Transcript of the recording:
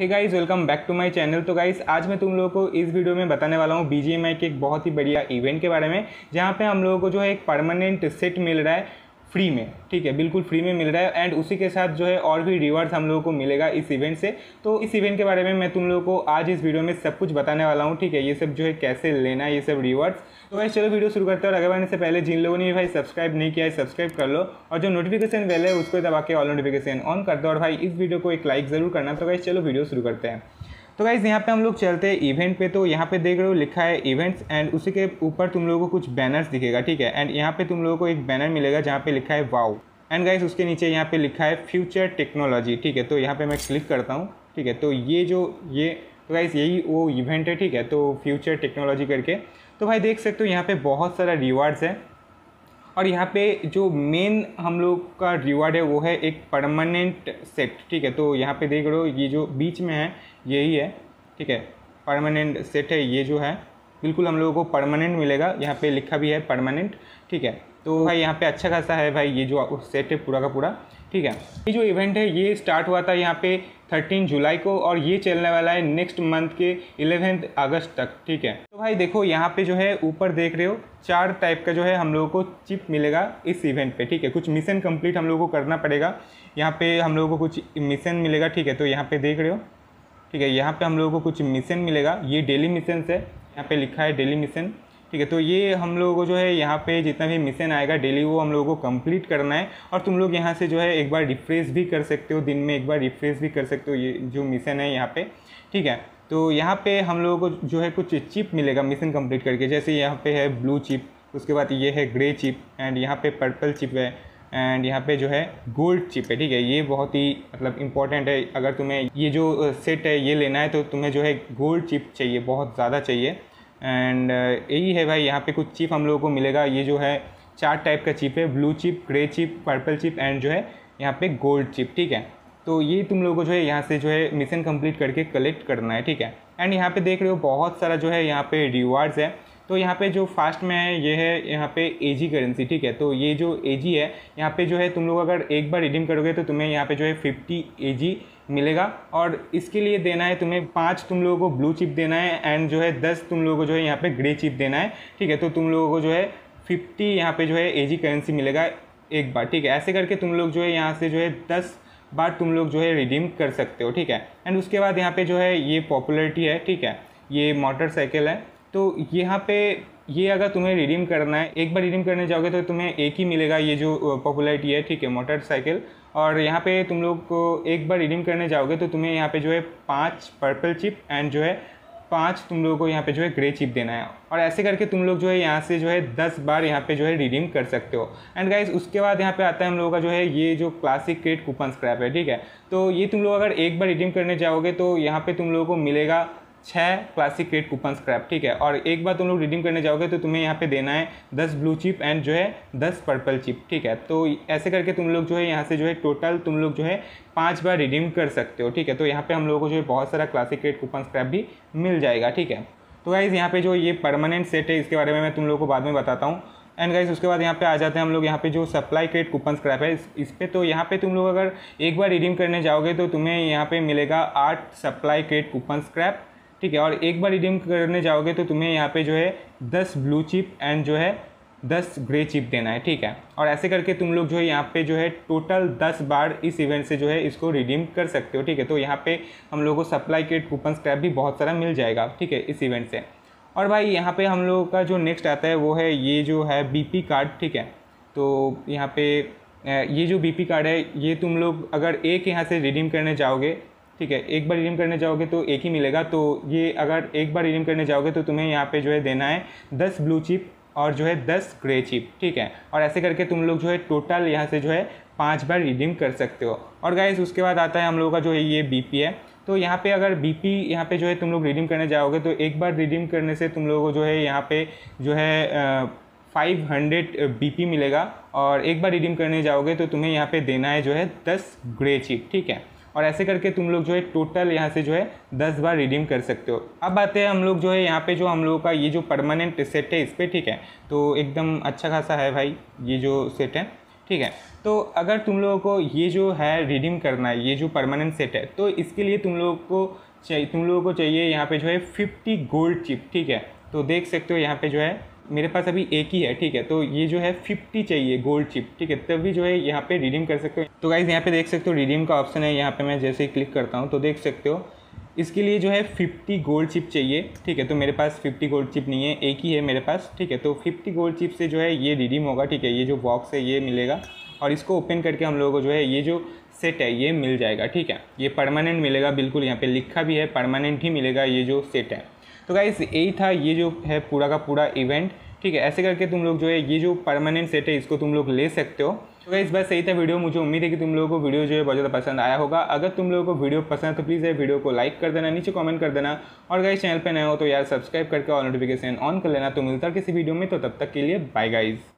Hey guys, welcome back to my channel. तो guys, आज मैं तुम लोगों को इस वीडियो में बताने वाला हूँ BGMI के एक बहुत ही बढ़िया इवेंट के बारे में, जहाँ पे हम लोगों को जो है एक परमानेंट सेट मिल रहा है फ्री में। ठीक है, बिल्कुल फ्री में मिल रहा है एंड उसी के साथ जो है और भी रिवार्ड्स हम लोगों को मिलेगा इस इवेंट से। तो इस इवेंट के बारे में मैं तुम लोगों को आज इस वीडियो में सब कुछ बताने वाला हूँ। ठीक है, ये सब जो है कैसे लेना है ये सब रिवार्ड्स। तो गाइस चलो वीडियो शुरू करते हैं। और आगे बढ़ने से पहले जिन लोगों ने भाई सब्सक्राइब नहीं किया है सब्सक्राइब कर लो, और जो नोटिफिकेशन बेल है उसको दबा के ऑल नोटिफिकेशन ऑन कर दो, और भाई इस वीडियो को एक लाइक ज़रूर करना। तो गाइस चलो वीडियो शुरू करते हैं। तो गाइज़ यहाँ पे हम लोग चलते हैं इवेंट पे। तो यहाँ पे देख रहे हो लिखा है इवेंट्स एंड उसी के ऊपर तुम लोगों को कुछ बैनर्स दिखेगा। ठीक है, एंड यहाँ पे तुम लोगों को एक बैनर मिलेगा जहाँ पे लिखा है वाओ, एंड गाइज़ उसके नीचे यहाँ पे लिखा है फ्यूचर टेक्नोलॉजी। ठीक है, तो यहाँ पे मैं क्लिक करता हूँ। ठीक है, तो तो गाइज़ यही वो इवेंट है। ठीक है, तो फ्यूचर टेक्नोलॉजी करके, तो भाई देख सकते हो यहाँ पर बहुत सारा रिवार्ड्स है। और यहाँ पे जो मेन हम लोग का रिवार्ड है वो है एक परमानेंट सेट। ठीक है, तो यहाँ पे देख रहे हो ये जो बीच में है यही है। ठीक है, परमानेंट सेट है ये जो है, बिल्कुल हम लोगों को परमानेंट मिलेगा। यहाँ पे लिखा भी है परमानेंट। ठीक है, तो भाई यहाँ पे अच्छा खासा है भाई ये जो सेट है पूरा का पूरा। ठीक है, ये जो इवेंट है ये स्टार्ट हुआ था यहाँ पे 13 जुलाई को, और ये चलने वाला है नेक्स्ट मंथ के 11 अगस्त तक। ठीक है, तो भाई देखो यहाँ पे जो है ऊपर देख रहे हो 4 टाइप का जो है हम लोगों को चिप मिलेगा इस इवेंट पे। ठीक है, कुछ मिशन कंप्लीट हम लोगों को करना पड़ेगा। यहाँ पे हम लोगों को कुछ मिशन मिलेगा। ठीक है, तो यहाँ पे देख रहे हो। ठीक है, यहाँ पे हम लोगों को कुछ मिशन मिलेगा। ये डेली मिशन है, यहाँ पे लिखा है डेली मिशन। ठीक है, तो ये हम लोगों को जो है यहाँ पे जितना भी मिशन आएगा डेली वो हम लोगों को कंप्लीट करना है। और तुम लोग यहाँ से जो है एक बार रिफ्रेश भी कर सकते हो, दिन में एक बार रिफ्रेश भी कर सकते हो ये जो मिशन है यहाँ पे। ठीक है, तो यहाँ पे हम लोगों को जो है कुछ चिप मिलेगा मिशन कंप्लीट करके। जैसे यहाँ पे है ब्लू चिप, उसके बाद ये है ग्रे चिप, एंड यहाँ पे पर्पल चिप है, एंड यहाँ पे जो है गोल्ड चिप है। ठीक है, ये बहुत ही मतलब इंपॉर्टेंट है। अगर तुम्हें ये जो सेट है ये लेना है तो तुम्हें जो है गोल्ड चिप चाहिए, बहुत ज़्यादा चाहिए। एंड यही है भाई यहाँ पे कुछ चिप हम लोगों को मिलेगा। ये जो है 4 टाइप का चिप है, blue chip, grey chip, purple chip and जो है यहाँ पे गोल्ड चिप। ठीक है, तो ये तुम लोगों को जो है यहाँ से जो है मिशन कंप्लीट करके कलेक्ट करना है। ठीक है, एंड यहाँ पे देख रहे हो बहुत सारा जो है यहाँ पे रिवार्ड्स है। तो यहाँ पे जो फास्ट में है ये है यहाँ पे AG करेंसी। ठीक है, तो ये जो AG है यहाँ पे जो है तुम लोग अगर एक बार रिडीम करोगे तो तुम्हें यहाँ पे जो है 50 AG मिलेगा। और इसके लिए देना है तुम्हें 5 तुम लोगों को ब्लू चिप देना है, एंड जो है 10 तुम लोगों को जो है यहाँ पे ग्रे चिप देना है। ठीक है, तो तुम लोगों को जो है 50 यहाँ पे जो है AG करेंसी मिलेगा एक बार। ठीक है, ऐसे करके तुम लोग जो है यहाँ से जो है 10 बार तुम लोग जो है रिडीम कर सकते हो। ठीक है, एंड उसके बाद यहाँ पे जो है ये पॉपुलरिटी है। ठीक है, ये मोटरसाइकिल है, तो यहाँ पे ये अगर तुम्हें रिडीम करना है, एक बार रिडीम करने जाओगे तो तुम्हें एक ही मिलेगा ये जो पॉपुलरिटी है। ठीक है, मोटरसाइकिल। और यहाँ पे तुम लोग को एक बार रिडीम करने जाओगे तो तुम्हें यहाँ पे जो है 5 पर्पल चिप एंड जो है 5 तुम लोगों को यहाँ पे जो है ग्रे चिप देना है। और ऐसे करके तुम लोग जो है यहाँ से जो है 10 बार यहाँ पे जो है रिडीम कर सकते हो। एंड गाइज उसके बाद यहाँ पे आता है हम लोगों का जो है ये जो क्लासिक क्रेट कूपन स्क्रैप है। ठीक है, तो ये तुम लोग अगर एक बार रिडीम करने जाओगे तो यहाँ पे तुम लोगों को मिलेगा 6 क्लासिक क्रेट कूपन स्क्रैप। ठीक है, और एक बार तुम लोग रिडीम करने जाओगे तो तुम्हें यहाँ पे देना है 10 ब्लू चिप एंड जो है 10 पर्पल चिप। ठीक है, तो ऐसे करके तुम लोग जो है यहाँ से जो है टोटल तुम लोग जो है 5 बार रिडीम कर सकते हो। ठीक है, तो यहाँ पे हम लोगों को जो है बहुत सारा क्लासिक क्रेट कूपन स्क्रैप भी मिल जाएगा। ठीक है, तो गाइज़ यहाँ पर जो ये परमानेंट सेट है इसके बारे में मैं तुम लोग को बाद में बताता हूँ। एंड गाइज उसके बाद यहाँ पे आ जाते हैं हम लोग यहाँ पे जो सप्लाई क्रेट कूपन स्क्रैप है इस पर। तो यहाँ पे तुम लोग अगर एक बार रिडीम करने जाओगे तो तुम्हें यहाँ पे मिलेगा 8 सप्लाई क्रेट कूपन स्क्रैप। ठीक है, और एक बार रिडीम करने जाओगे तो तुम्हें यहाँ पे जो है 10 ब्लू चिप एंड जो है 10 ग्रे चिप देना है। ठीक है, और ऐसे करके तुम लोग जो है यहाँ पे जो है टोटल 10 बार इस इवेंट से जो है इसको रिडीम कर सकते हो। ठीक है, तो यहाँ पे हम लोगों को सप्लाई क्रेट कूपन स्क्रैप भी बहुत सारा मिल जाएगा। ठीक है, इस इवेंट से। और भाई यहाँ पे हम लोगों का जो नेक्स्ट आता है वो है ये जो है BP कार्ड। ठीक है, तो यहाँ पे ये जो BP कार्ड है ये तुम लोग अगर एक यहाँ से रिडीम करने जाओगे, ठीक है, एक बार रिडीम करने जाओगे तो एक ही मिलेगा। तो ये अगर एक बार रिडीम करने जाओगे तो तुम्हें यहाँ पे जो है देना है 10 ब्लू चिप और जो है 10 ग्रे चिप। ठीक है, और ऐसे करके तुम लोग जो है टोटल यहाँ से जो है 5 बार रिडीम कर सकते हो। और गाइस उसके बाद आता है हम लोगों का जो है ये BP है। तो यहाँ पे अगर BP यहाँ पे जो है तुम लोग रिडीम करने जाओगे तो एक बार रिडीम करने से तुम लोगों को जो है यहाँ पे जो है 500 BP मिलेगा। और एक बार रिडीम करने जाओगे तो तुम्हें यहाँ पे देना है जो है 10 ग्रे चिप। ठीक है, और ऐसे करके तुम लोग जो है टोटल यहाँ से जो है 10 बार रिडीम कर सकते हो। अब आते हैं हम लोग जो है यहाँ पे जो हम लोगों का ये जो परमानेंट सेट है इस पर। ठीक है, तो एकदम अच्छा खासा है भाई ये जो सेट है। ठीक है। तो अगर तुम लोगों को ये जो है रिडीम करना है, ये जो परमानेंट सेट है, तो इसके लिए तुम लोगों को चाहिए यहाँ पे जो है 50 गोल्ड चिप। ठीक है, तो देख सकते हो यहाँ पे जो है मेरे पास अभी एक ही है। ठीक है, तो ये जो है 50 चाहिए गोल्ड चिप। ठीक है, तभी जो है यहाँ पे रिडीम कर सकते हो। तो गाइज यहाँ पे देख सकते हो रिडीम का ऑप्शन है, यहाँ पे मैं जैसे ही क्लिक करता हूँ तो देख सकते हो इसके लिए जो है 50 गोल्ड चिप चाहिए। ठीक है, तो मेरे पास 50 गोल्ड चिप नहीं है, एक ही है मेरे पास। ठीक है, तो 50 गोल्ड चिप से जो है ये रिडीम होगा। ठीक है, ये जो बॉक्स है ये मिलेगा और इसको ओपन करके हम लोगों को जो है ये जो सेट है ये मिल जाएगा। ठीक है, ये परमानेंट मिलेगा, बिल्कुल यहाँ पे लिखा भी है परमानेंट ही मिलेगा ये जो सेट है। तो गाइस यही था ये जो है पूरा का पूरा इवेंट। ठीक है, ऐसे करके तुम लोग जो है ये जो परमानेंट सेट है इसको तुम लोग ले सकते हो। तो गाइस बस यही था वीडियो। मुझे उम्मीद है कि तुम लोगों को वीडियो जो है बहुत ज़्यादा पसंद आया होगा। अगर तुम लोगों को वीडियो पसंद है तो प्लीज़ वीडियो को लाइक कर देना, नीचे कमेंट कर देना, और गाइस चैनल पे नए हो तो यार सब्सक्राइब करके और नोटिफिकेशन ऑन कर लेना। तो मिलता है किसी वीडियो में, तो तब तक के लिए बाय गाइस।